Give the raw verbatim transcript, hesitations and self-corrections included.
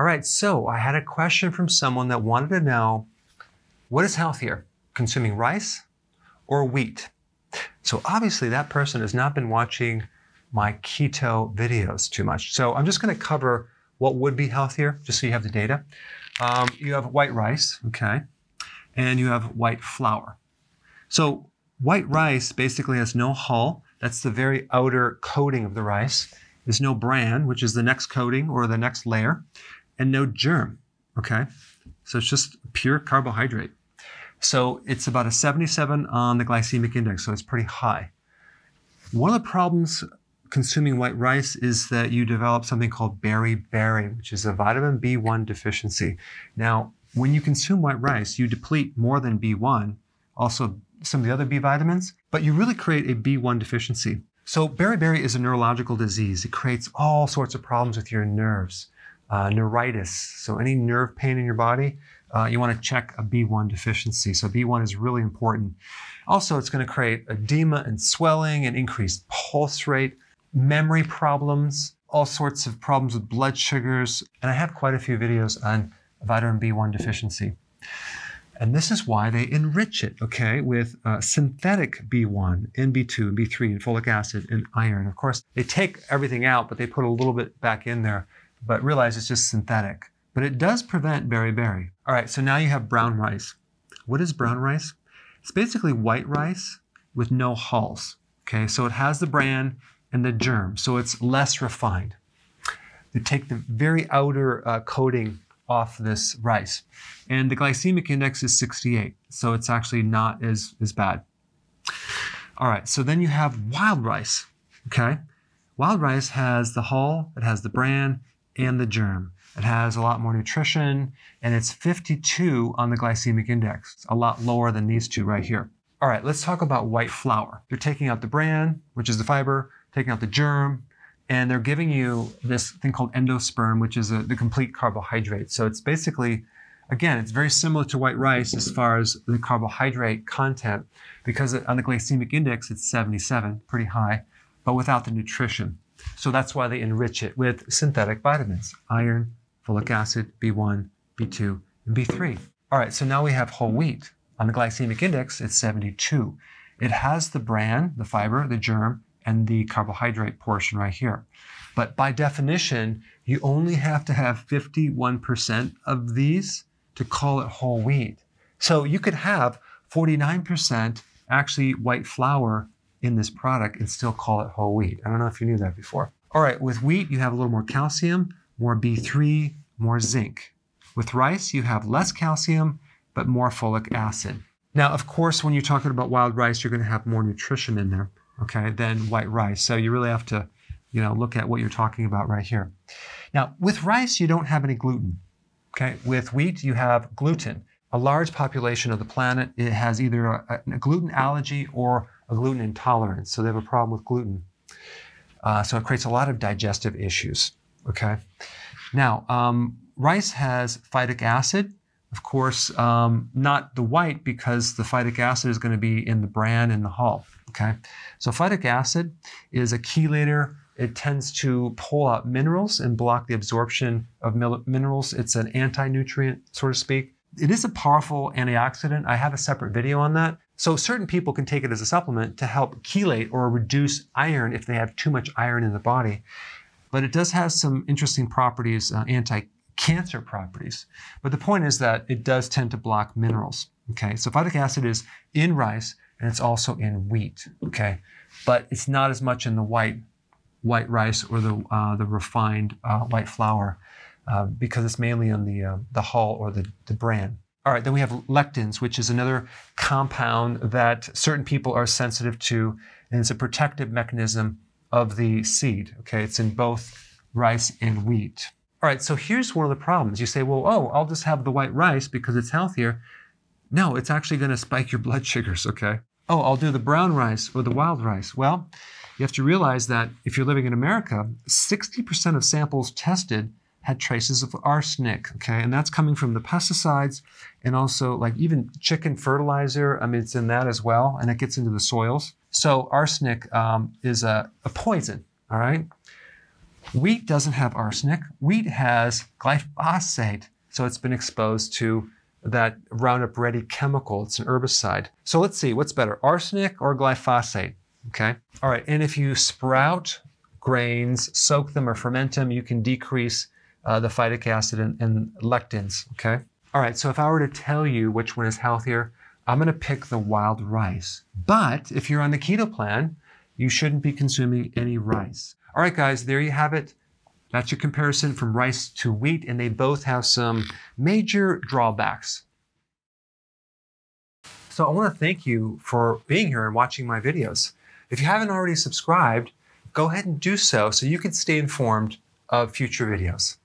All right, so I had a question from someone that wanted to know, what is healthier, consuming rice or wheat? So obviously that person has not been watching my keto videos too much. So I'm just gonna cover what would be healthier, just so you have the data. Um, you have white rice, okay, and you have white flour. So white rice basically has no hull. That's the very outer coating of the rice. There's no bran, which is the next coating or the next layer, and no germ, okay? So it's just pure carbohydrate. So it's about a seventy-seven on the glycemic index, so it's pretty high. One of the problems consuming white rice is that you develop something called Beri Beri, which is a vitamin B one deficiency. Now, when you consume white rice, you deplete more than B one, also some of the other B vitamins, but you really create a B one deficiency. So Beri Beri is a neurological disease. It creates all sorts of problems with your nerves, uh, neuritis. So any nerve pain in your body, uh, you wanna check a B one deficiency. So B one is really important. Also, it's gonna create edema and swelling and increased pulse rate, memory problems, all sorts of problems with blood sugars. And I have quite a few videos on vitamin B one deficiency. And this is why they enrich it, okay, with uh, synthetic B one and B two and B three and folic acid and iron. Of course, they take everything out, but they put a little bit back in there, but realize it's just synthetic. But it does prevent Beri Beri. All right, so now you have brown rice. What is brown rice? It's basically white rice with no hulls, okay? So it has the bran and the germ, so it's less refined. They take the very outer uh, coating off this rice. And the glycemic index is sixty-eight, so it's actually not as, as bad. All right, so then you have wild rice, okay? Wild rice has the hull, it has the bran, and the germ. It has a lot more nutrition, and it's fifty-two on the glycemic index. It's a lot lower than these two right here. All right, let's talk about white flour. They're taking out the bran, which is the fiber, taking out the germ, and they're giving you this thing called endosperm, which is a, the complete carbohydrate. So it's basically, again, it's very similar to white rice as far as the carbohydrate content, because on the glycemic index, it's seventy-seven, pretty high, but without the nutrition. So that's why they enrich it with synthetic vitamins, iron, folic acid, B one, B two, and B three. All right, so now we have whole wheat. On the glycemic index, it's seventy-two. It has the bran, the fiber, the germ, and the carbohydrate portion right here. But by definition, you only have to have fifty-one percent of these to call it whole wheat. So you could have forty-nine percent actually white flour in this product and still call it whole wheat. I don't know if you knew that before. All right, with wheat, you have a little more calcium, more B three, more zinc. With rice, you have less calcium, but more folic acid. Now, of course, when you're talking about wild rice, you're gonna have more nutrition in there, okay, than white rice. So you really have to, you know, look at what you're talking about right here. Now, with rice, you don't have any gluten, okay? With wheat, you have gluten. A large population of the planet, it has either a, a gluten allergy or a gluten intolerance. So they have a problem with gluten. Uh, so it creates a lot of digestive issues, okay? Now, um, rice has phytic acid. Of course, um, not the white, because the phytic acid is gonna be in the bran and the hull, okay? So phytic acid is a chelator. It tends to pull out minerals and block the absorption of minerals. It's an anti-nutrient, so to speak. It is a powerful antioxidant. I have a separate video on that. So certain people can take it as a supplement to help chelate or reduce iron if they have too much iron in the body. But it does have some interesting properties, uh, anti cancer properties. But the point is that it does tend to block minerals, okay? So phytic acid is in rice and it's also in wheat, okay? But it's not as much in the white white rice or the, uh, the refined uh, white flour uh, because it's mainly on the, uh, the hull or the, the bran. All right, then we have lectins, which is another compound that certain people are sensitive to, and it's a protective mechanism of the seed, okay? It's in both rice and wheat. All right, so here's one of the problems. You say, well, oh, I'll just have the white rice because it's healthier. No, it's actually gonna spike your blood sugars, okay? Oh, I'll do the brown rice or the wild rice. Well, you have to realize that if you're living in America, sixty percent of samples tested had traces of arsenic, okay? And that's coming from the pesticides and also like even chicken fertilizer, I mean, it's in that as well, and it gets into the soils. So arsenic um, is a, a poison, all right? Wheat doesn't have arsenic. Wheat has glyphosate. So it's been exposed to that Roundup Ready chemical. It's an herbicide. So let's see, what's better, arsenic or glyphosate? Okay. All right, and if you sprout grains, soak them or ferment them, you can decrease uh, the phytic acid and, and lectins, okay? All right, so if I were to tell you which one is healthier, I'm gonna pick the wild rice. But if you're on the keto plan, you shouldn't be consuming any rice. All right, guys, there you have it. That's your comparison from rice to wheat, and they both have some major drawbacks. So I wanna thank you for being here and watching my videos. If you haven't already subscribed, go ahead and do so so you can stay informed of future videos.